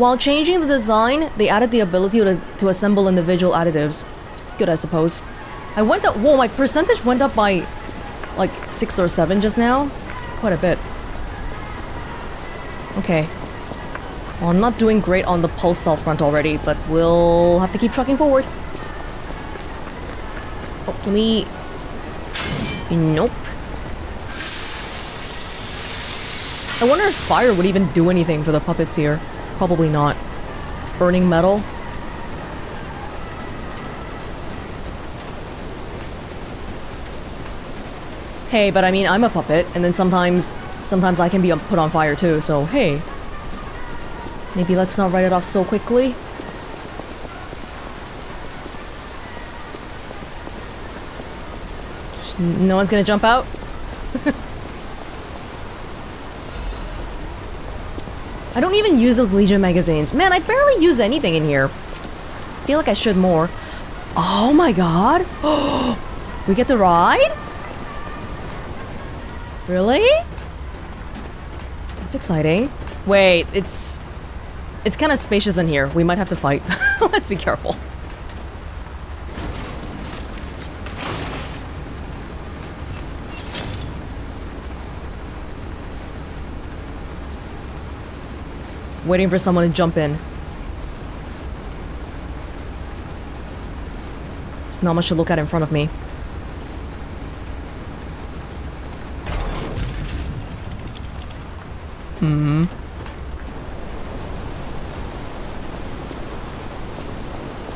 While changing the design, they added the ability to, to assemble individual additives. It's good, I suppose. I went up- whoa, my percentage went up by like six or seven just now. It's quite a bit. Okay. Well, I'm not doing great on the pulse cell front already, but we'll have to keep trucking forward. Oh, can we... Nope. I wonder if fire would even do anything for the puppets here. Probably not. Burning metal. Hey, but I mean, I'm a puppet, and then sometimes, sometimes I can be put on fire too, so hey. Maybe let's not write it off so quickly. No one's gonna jump out? I don't even use those Legion magazines. Man, I barely use anything in here. I feel like I should more. Oh my god! We get the ride? Really? That's exciting. Wait, it's... It's kind of spacious in here. We might have to fight. Let's be careful. Waiting for someone to jump in. There's not much to look at in front of me. Hmm.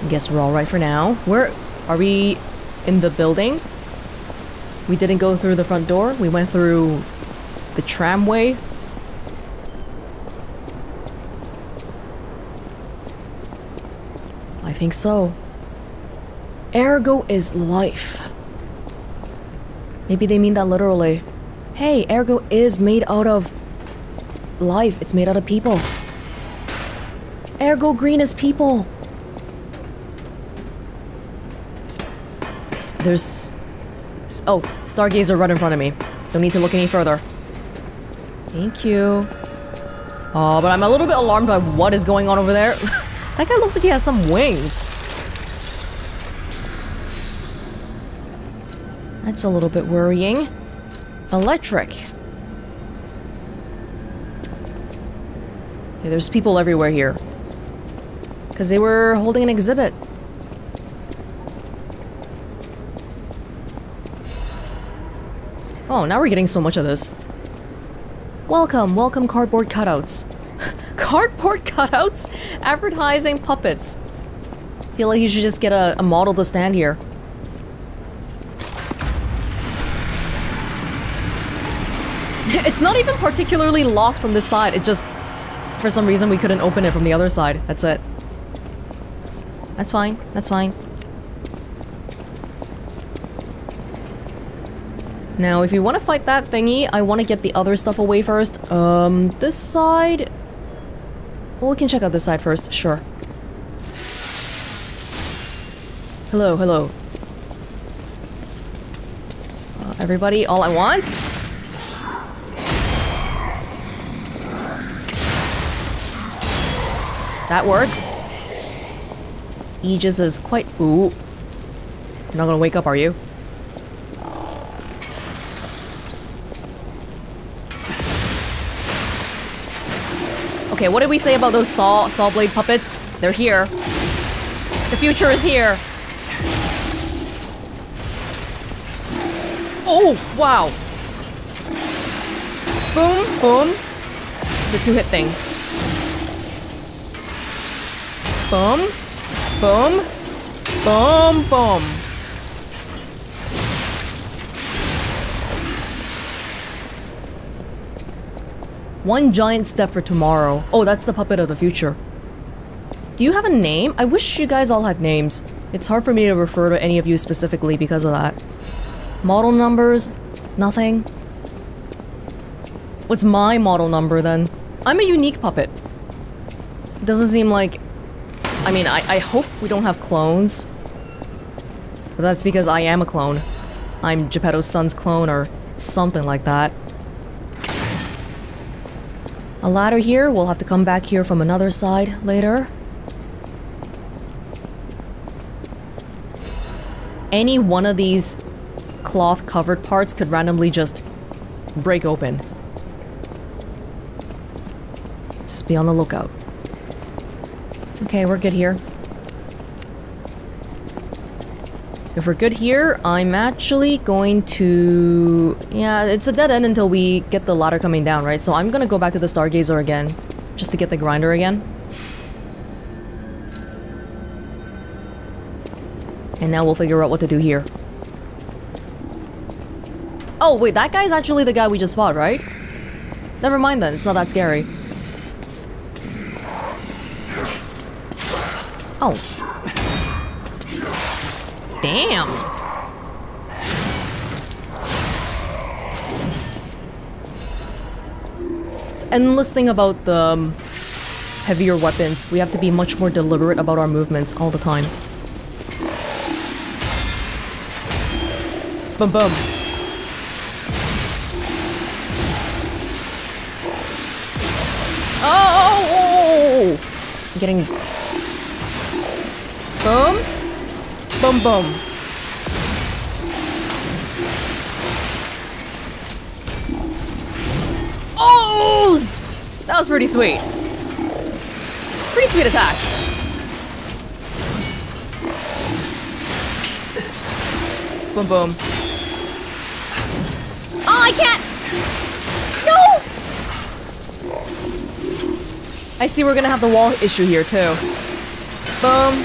Guess we're all right for now. Where are we in the building? We didn't go through the front door. We went through the tramway. I think so. Ergo is life. Maybe they mean that literally. Hey, ergo is made out of life. It's made out of people. Ergo green is people. There's... Oh, Stargazer right in front of me. Don't need to look any further. Thank you. Oh, but I'm a little bit alarmed by what is going on over there. That guy looks like he has some wings. That's a little bit worrying. Electric. Yeah, there's people everywhere here. Because they were holding an exhibit. Oh, now we're getting so much of this. Welcome, welcome cardboard cutouts. Cardboard cutouts advertising puppets. Feel like you should just get a, a model to stand here. It's not even particularly locked from this side. It just, for some reason, we couldn't open it from the other side. That's it. That's fine. That's fine. Now, if you want to fight that thingy, I want to get the other stuff away first. Um, this side... Well, we can check out this side first, sure. Hello, hello. Uh, everybody, all at once? That works. Aegis is quite... Ooh. You're not gonna wake up, are you? Okay, what did we say about those saw saw blade puppets? They're here. The future is here. Oh, wow. Boom, boom. It's a two-hit thing. Boom, boom, boom, boom. One giant step for tomorrow. Oh, that's the puppet of the future. Do you have a name? I wish you guys all had names. It's hard for me to refer to any of you specifically because of that. Model numbers? Nothing. What's my model number then? I'm a unique puppet. Doesn't seem like... I mean, I, I hope we don't have clones. But that's because I am a clone. I'm Geppetto's son's clone or something like that. A ladder here. We'll have to come back here from another side later. Any one of these cloth-covered parts could randomly just break open. Just be on the lookout. Okay, we're good here. If we're good here, I'm actually going to... Yeah, it's a dead end until we get the ladder coming down, right? So I'm gonna go back to the Stargazer again, just to get the grinder again. And now we'll figure out what to do here. Oh, wait, that guy's actually the guy we just fought, right? Never mind then, it's not that scary. Oh. Damn! It's an endless thing about the um, heavier weapons. We have to be much more deliberate about our movements all the time. Boom, boom. Oh! I'm getting... Boom. Boom, boom. Oh! That was pretty sweet. Pretty sweet attack. Boom, boom. Oh, I can't! No! I see we're gonna have the wall issue here, too. Boom.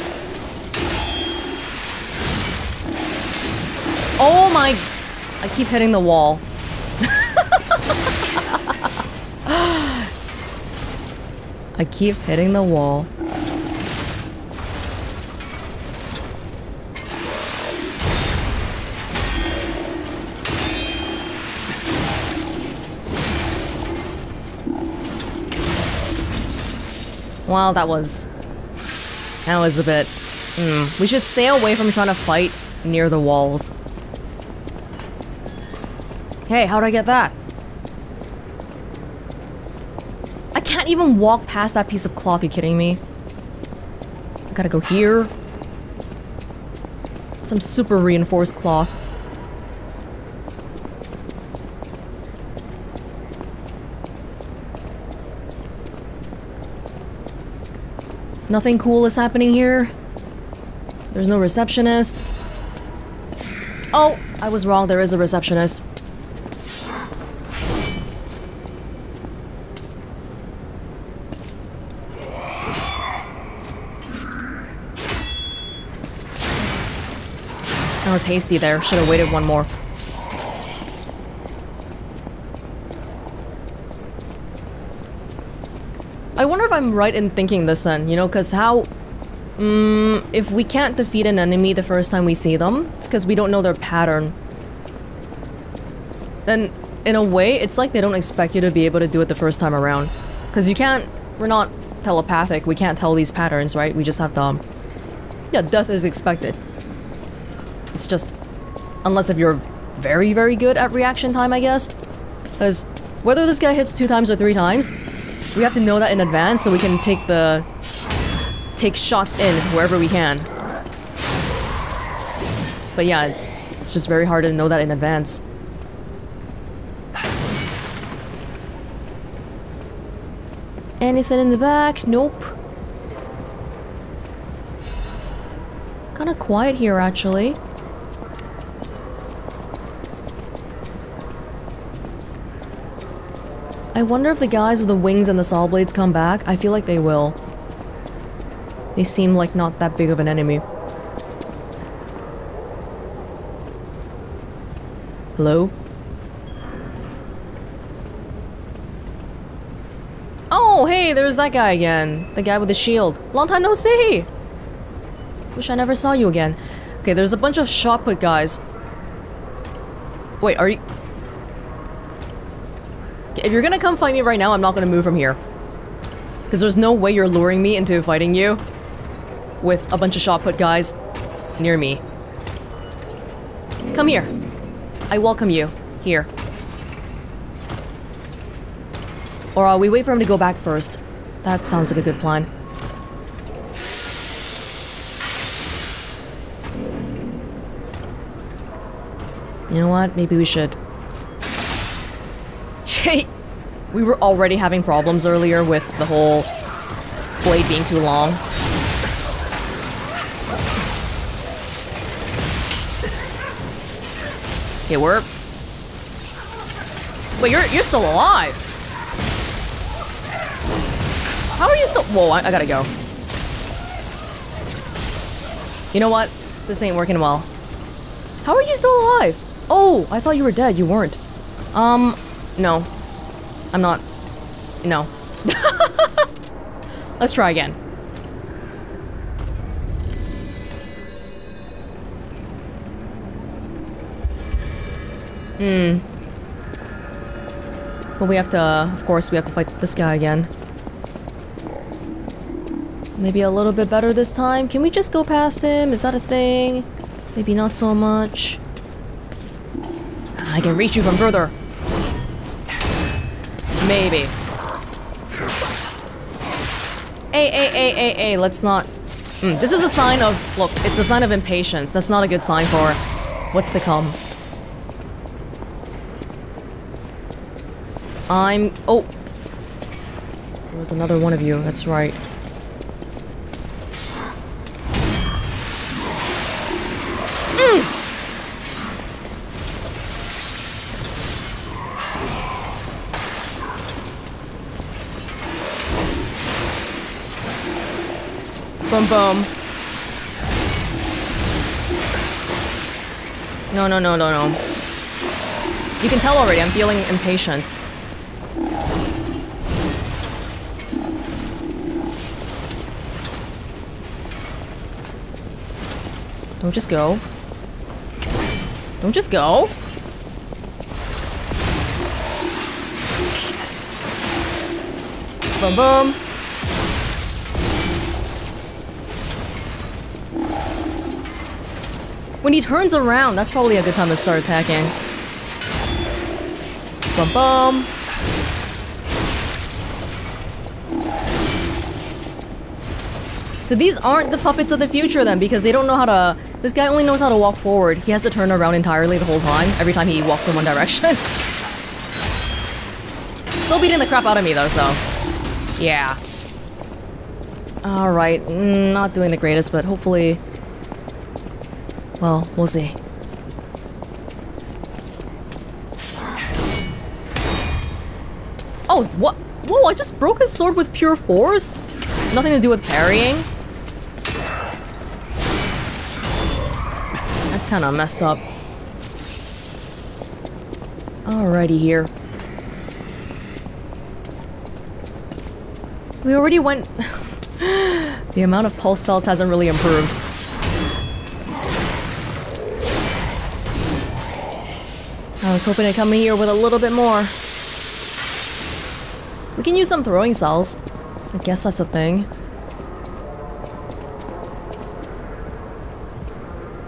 Oh my... I keep hitting the wall. I keep hitting the wall. Well, that was... That was a bit... Mm. We should stay away from trying to fight near the walls. Hey, how'd I get that? I can't even walk past that piece of cloth, you kidding me? I gotta go here. Some super reinforced cloth. Nothing cool is happening here. There's no receptionist. Oh, I was wrong. There is a receptionist. I was hasty there. Should have waited one more. I wonder if I'm right in thinking this then, you know, because how... Um, if we can't defeat an enemy the first time we see them, it's because we don't know their pattern. Then, in a way, it's like they don't expect you to be able to do it the first time around. Because you can't... We're not telepathic, we can't tell these patterns, right? We just have to... Um, yeah, death is expected. It's just... Unless if you're very, very good at reaction time, I guess. Because whether this guy hits two times or three times, we have to know that in advance so we can take the... take shots in wherever we can. But yeah, it's, it's just very hard to know that in advance. Anything in the back? Nope. Kinda quiet here, actually. I wonder if the guys with the wings and the saw blades come back. I feel like they will. They seem like not that big of an enemy. Hello? Oh, hey, there's that guy again. The guy with the shield. Long time no see! Wish I never saw you again. Okay, there's a bunch of shot put guys. wait, are you... If you're gonna come fight me right now, I'm not gonna move from here. Because there's no way you're luring me into fighting you with a bunch of shot put guys near me. Come here. I welcome you. Here. Or uh, we wait for him to go back first. That sounds like a good plan. You know what? Maybe we should. We were already having problems earlier with the whole blade being too long. Okay, we're... Wait, you're, you're still alive! How are you still... Whoa, I, I gotta go. You know what? This ain't working well. How are you still alive? Oh, I thought you were dead. You weren't. Um, no. I'm not. No. Let's try again. Hmm. But we have to, of course, we have to fight this guy again. Maybe a little bit better this time. Can we just go past him? Is that a thing? Maybe not so much. I can reach you from further. Maybe. Hey, hey, hey, hey, hey, let's not... Mm, this is a sign of... Look, it's a sign of impatience. That's not a good sign for what's to come. I'm... Oh! There was another one of you, that's right. Boom, boom. No, no, no, no, no. You can tell already, I'm feeling impatient. Don't just go. Don't just go. Boom, boom. When he turns around, that's probably a good time to start attacking. Bum bum. So these aren't the puppets of the future then, because they don't know how to... This guy only knows how to walk forward. He has to turn around entirely the whole time, every time he walks in one direction. Still beating the crap out of me though, so... Yeah. Alright, not doing the greatest, but hopefully... Well, we'll see. Oh, what? Whoa, I just broke his sword with pure force? Nothing to do with parrying? That's kind of messed up. Alrighty here. We already went... The amount of pulse cells hasn't really improved. I was hoping to come in here with a little bit more. We can use some throwing cells. I guess that's a thing.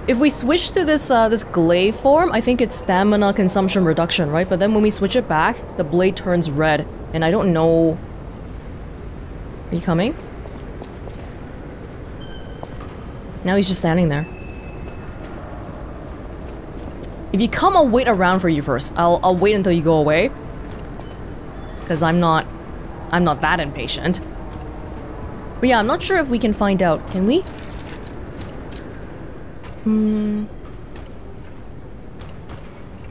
If we switch to this uh, this glaive form, I think it's stamina consumption reduction, right? But then when we switch it back, the blade turns red, and I don't know... Are you coming? Now he's just standing there. If you come, I'll wait around for you first. I'll, I'll wait until you go away. Because I'm not... I'm not that impatient. But yeah, I'm not sure if we can find out. Can we? Hmm...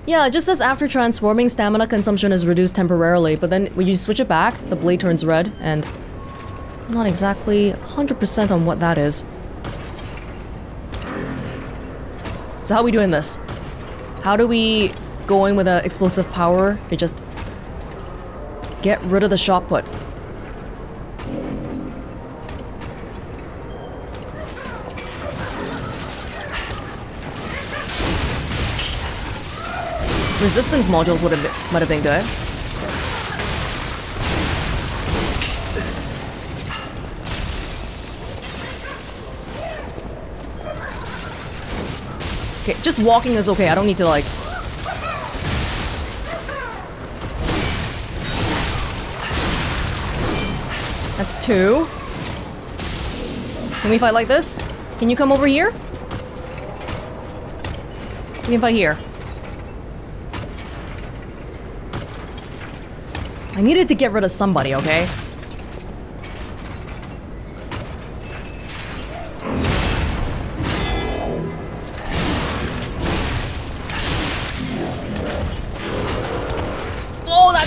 Yeah, it just says after transforming, stamina consumption is reduced temporarily. But then when you switch it back, the blade turns red. And... I'm not exactly one hundred percent on what that is. So how are we doing this? How do we go in with an explosive power to just get rid of the shot put? Resistance modules would have might have been good. Okay, just walking is okay. I don't need to like. That's two. Can we fight like this? Can you come over here? We can fight here. I needed to get rid of somebody, okay? Oh, that...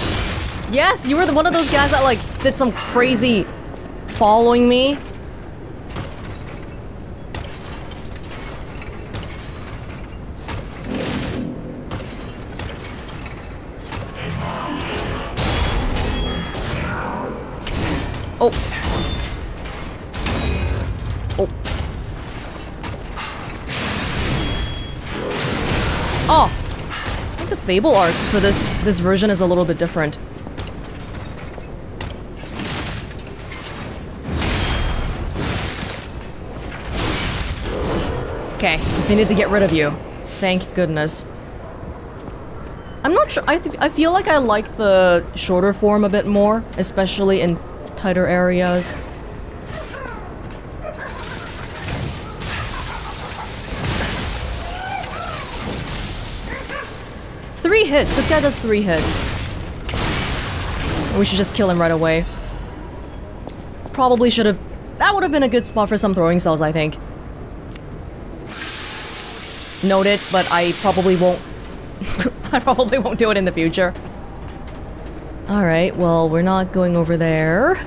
Yes, you were the one of those guys that, like, did some crazy following me. Fable arts for this this version is a little bit different. Okay, just needed to get rid of you. Thank goodness. I'm not sure. I I feel like I like the shorter form a bit more, especially in tighter areas. Hits. This guy does three hits. We should just kill him right away. Probably should have. That would have been a good spot for some throwing cells, I think. Noted, but I probably won't. I probably won't do it in the future. All right. Well, we're not going over there.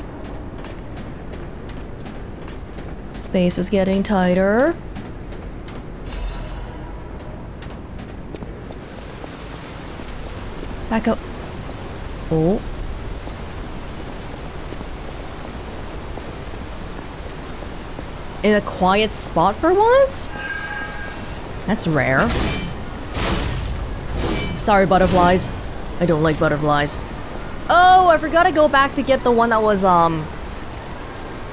Space is getting tighter. Back up. Oh. In a quiet spot for once? That's rare. Sorry, butterflies. I don't like butterflies. Oh, I forgot to go back to get the one that was, um...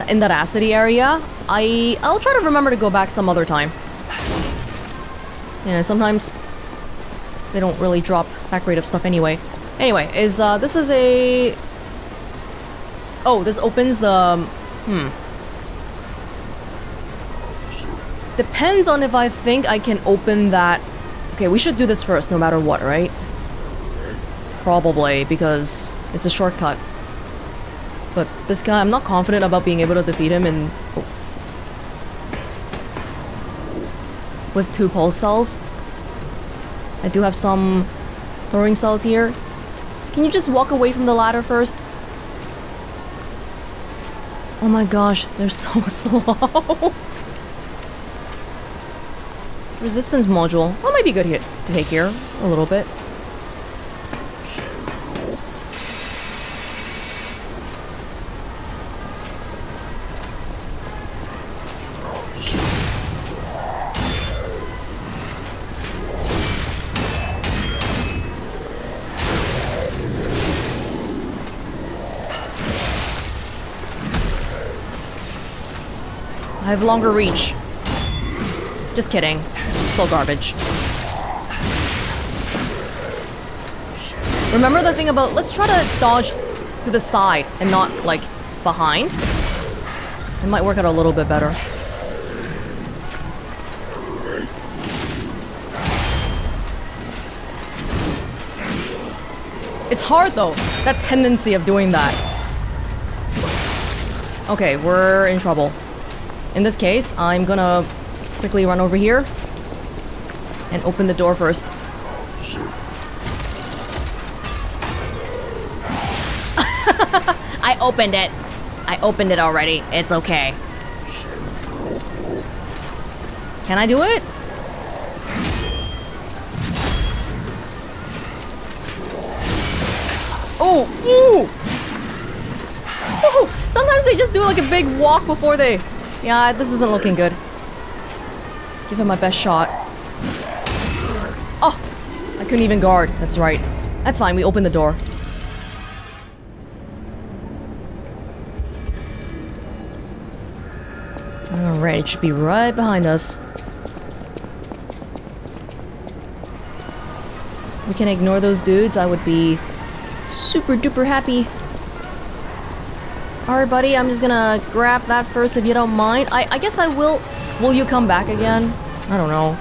in that acidy area. I... I'll try to remember to go back some other time. Yeah, sometimes... they don't really drop that great of stuff anyway. Anyway, is uh, this is a... Oh, this opens the... Um, hmm. Depends on if I think I can open that... Okay, we should do this first no matter what, right? Probably, because it's a shortcut. But this guy, I'm not confident about being able to defeat him in... Oh. With two pulse cells. I do have some throwing cells here. Can you just walk away from the ladder first? Oh my gosh, they're so slow. Resistance module. That might be good here to take here a little bit. I have longer reach. Just kidding. It's still garbage. Remember the thing about let's try to dodge to the side and not, like, behind? It might work out a little bit better. It's hard, though. That tendency of doing that. Okay, we're in trouble. In this case, I'm gonna quickly run over here and open the door first. I opened it. I opened it already. It's okay. Can I do it? Oh, ooh! Oh, sometimes they just do like a big walk before they... Yeah, this isn't looking good. Give it my best shot. Oh! I couldn't even guard. That's right. That's fine, we opened the door. Alright, it should be right behind us. We can ignore those dudes, I would be super duper happy. Alright buddy, I'm just gonna grab that first if you don't mind. I, I guess I will... Will you come back again? I don't know.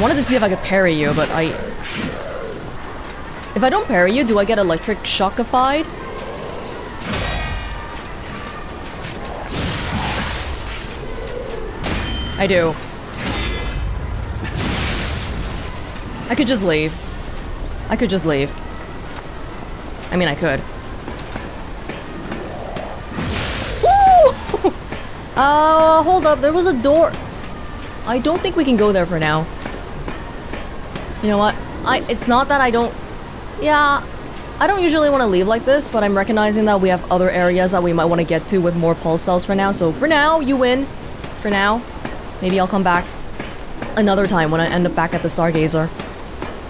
Wanted to see if I could parry you, but I... If I don't parry you, do I get electric shockified? I do. I could just leave. I could just leave. I mean, I could. Woo! Uh, hold up, there was a door. I don't think we can go there for now. You know what? I- it's not that I don't... Yeah... I don't usually want to leave like this, but I'm recognizing that we have other areas that we might want to get to with more pulse cells for now, so for now, you win. For now. Maybe I'll come back another time when I end up back at the Stargazer.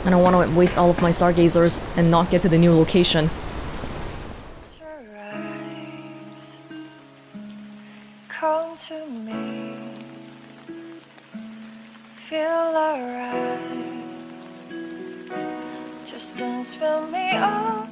I don't want to waste all of my Stargazers and not get to the new location. Come to me. Feel alright. Just dance with me all